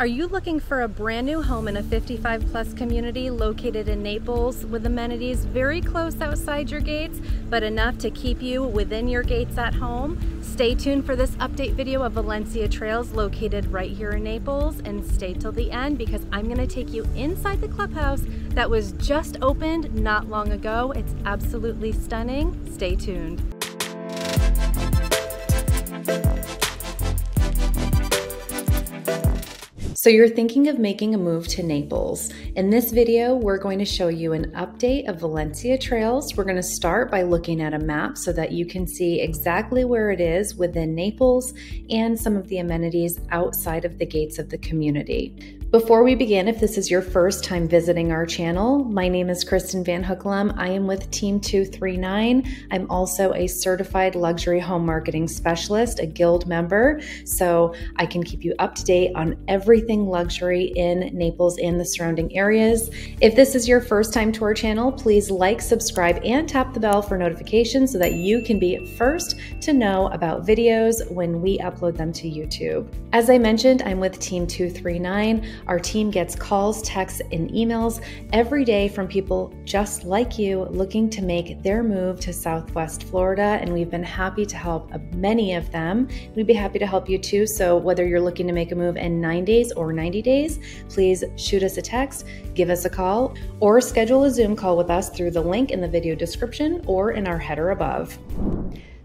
Are you looking for a brand new home in a 55-plus community located in Naples with amenities very close outside your gates, but enough to keep you within your gates at home? Stay tuned for this update video of Valencia Trails located right here in Naples, and stay till the end because I'm going to take you inside the clubhouse that was just opened not long ago. It's absolutely stunning. Stay tuned. So you're thinking of making a move to Naples. In this video, we're going to show you an update of Valencia Trails. We're going to start by looking at a map so that you can see exactly where it is within Naples and some of the amenities outside of the gates of the community. Before we begin, if this is your first time visiting our channel, my name is Kristen Van Hooklem. I am with team 239. I'm also a certified luxury home marketing specialist, a guild member, so I can keep you up to date on everything luxury in Naples and the surrounding areas. If this is your first time to our channel, please like, subscribe, and tap the bell for notifications so that you can be first to know about videos when we upload them to YouTube. As I mentioned, I'm with team 239. Our team gets calls, texts, and emails every day from people just like you looking to make their move to Southwest Florida, and we've been happy to help many of them. We'd be happy to help you too, so whether you're looking to make a move in 9 days or 90 days, please shoot us a text, give us a call, or schedule a Zoom call with us through the link in the video description or in our header above.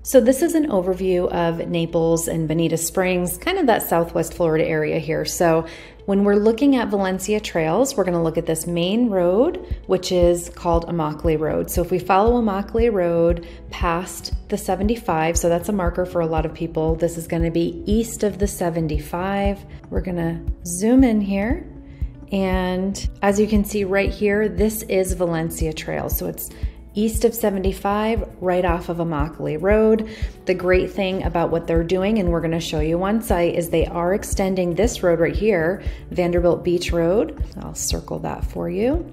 So this is an overview of Naples and Bonita Springs, kind of that Southwest Florida area here. So when we're looking at Valencia Trails, we're going to look at this main road, which is called Immokalee Road. So if we follow Immokalee Road past the 75, so that's a marker for a lot of people, this is going to be east of the 75. We're going to zoom in here. And as you can see right here, this is Valencia Trails. So it's east of 75, right off of Immokalee Road. The great thing about what they're doing, and we're going to show you one site, is they are extending this road right here, Vanderbilt Beach Road. I'll circle that for you.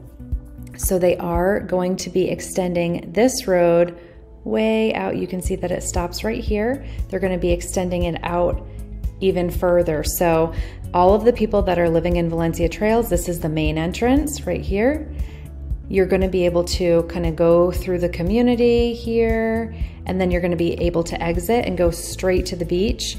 So they are going to be extending this road way out. You can see that it stops right here. They're going to be extending it out even further. So all of the people that are living in Valencia Trails, this is the main entrance right here. You're going to be able to kind of go through the community here, and then you're going to be able to exit and go straight to the beach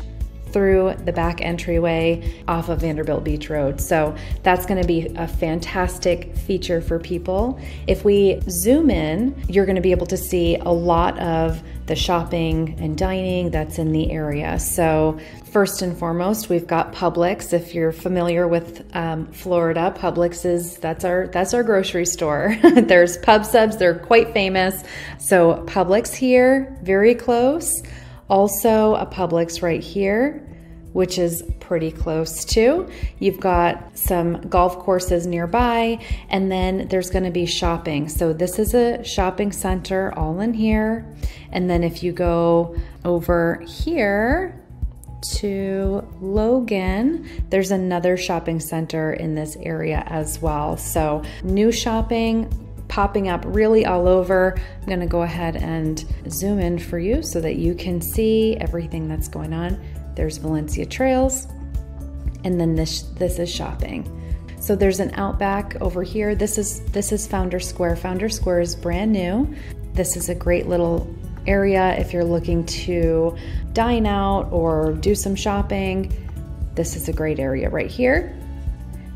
through the back entryway off of Vanderbilt Beach Road. So that's going to be a fantastic feature for people. If we zoom in, you're going to be able to see a lot of the shopping and dining that's in the area. So first and foremost, we've got Publix. If you're familiar with Florida, Publix is that's our grocery store. There's PubSubs, they're quite famous. So Publix here, very close. Also a Publix right here, which is pretty close too. You've got some golf courses nearby, and then there's gonna be shopping. So this is a shopping center all in here. And then if you go over here to Logan, there's another shopping center in this area as well. So new shopping, popping up really all over. I'm gonna go ahead and zoom in for you so that you can see everything that's going on. There's Valencia Trails, and then this is shopping. So there's an Outback over here. This is Founder Square. Founder Square is brand new. This is a great little area if you're looking to dine out or do some shopping. This is a great area right here.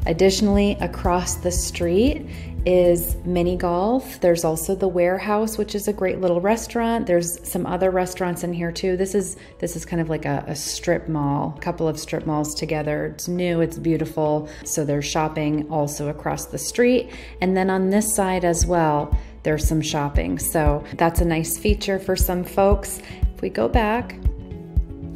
Additionally, across the street is mini golf. There's also the Warehouse, which is a great little restaurant. There's some other restaurants in here too. This is kind of like a strip mall, a couple of strip malls together. It's new, it's beautiful. So there's shopping also across the street. And then on this side as well, there's some shopping. So that's a nice feature for some folks. If we go back,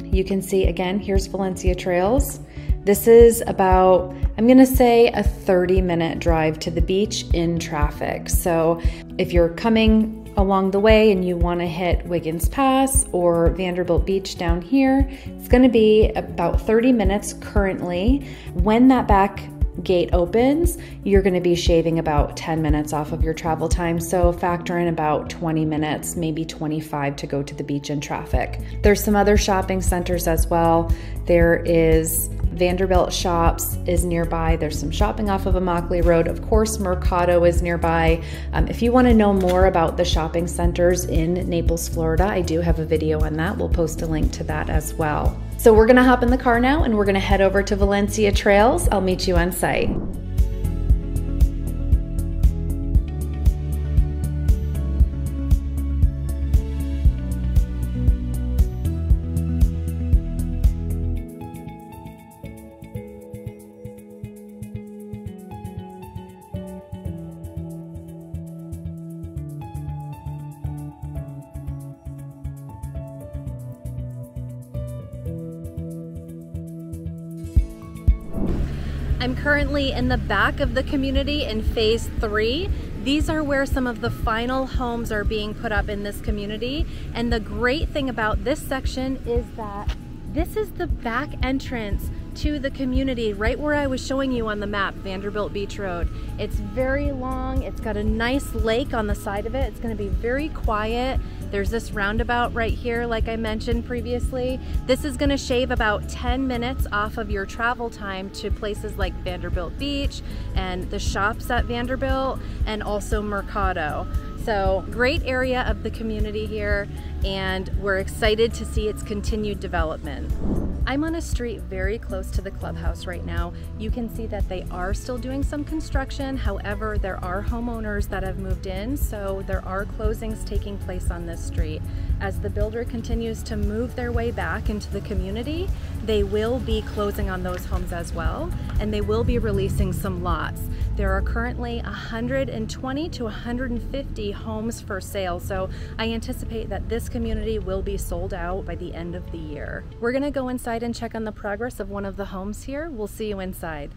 you can see again, here's Valencia Trails. This is about, I'm gonna say, a 30-minute drive to the beach in traffic. So if you're coming along the way and you wanna hit Wiggins Pass or Vanderbilt Beach down here, it's gonna be about 30 minutes currently. When that back gate opens, you're going to be shaving about 10 minutes off of your travel time. So factor in about 20 minutes, maybe 25 to go to the beach in traffic. There's some other shopping centers as well. There is Vanderbilt Shops is nearby. There's some shopping off of Immokalee Road. Of course, Mercado is nearby. If you want to know more about the shopping centers in Naples, Florida, I do have a video on that. We'll post a link to that as well. So we're going to hop in the car now and we're going to head over to Valencia Trails. I'll meet you on site. I'm currently in the back of the community in phase 3. These are where some of the final homes are being put up in this community. And the great thing about this section is that this is the back entrance to the community, right where I was showing you on the map, Vanderbilt Beach Road. It's very long, it's got a nice lake on the side of it. It's gonna be very quiet. There's this roundabout right here, like I mentioned previously. This is gonna shave about 10 minutes off of your travel time to places like Vanderbilt Beach and the shops at Vanderbilt and also Mercado. So great area of the community here, and we're excited to see its continued development. I'm on a street very close to the clubhouse right now. You can see that they are still doing some construction. However, there are homeowners that have moved in, so there are closings taking place on this street. As the builder continues to move their way back into the community, they will be closing on those homes as well, and they will be releasing some lots. There are currently 120 to 150 homes for sale, so I anticipate that this community will be sold out by the end of the year. We're gonna go inside and check on the progress of one of the homes here. We'll see you inside.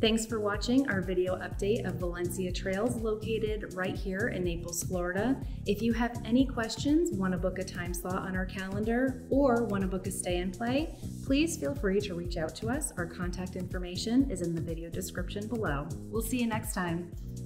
Thanks for watching our video update of Valencia Trails, located right here in Naples, Florida. If you have any questions, want to book a time slot on our calendar, or want to book a stay and play, please feel free to reach out to us. Our contact information is in the video description below. We'll see you next time.